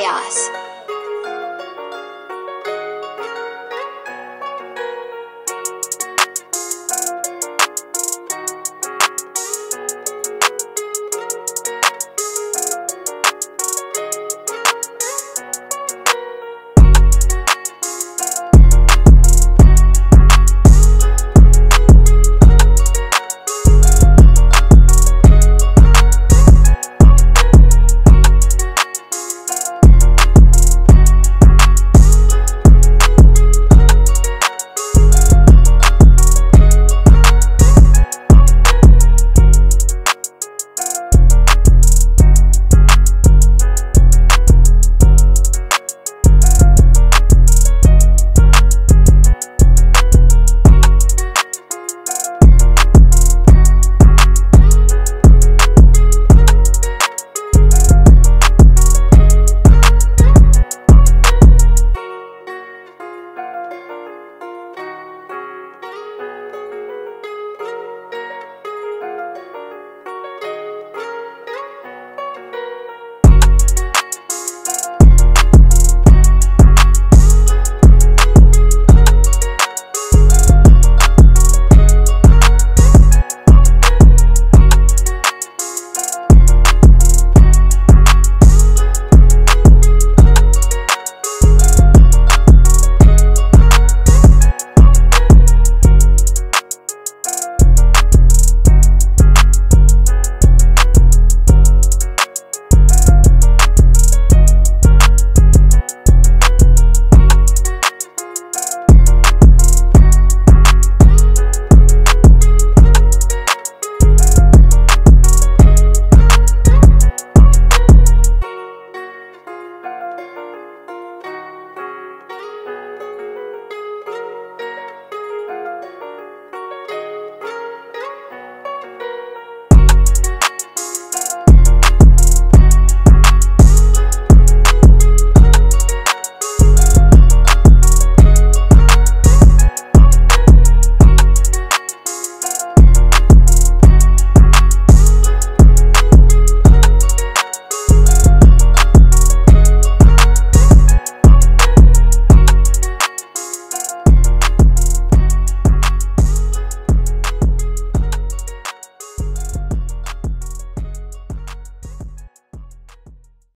chaos.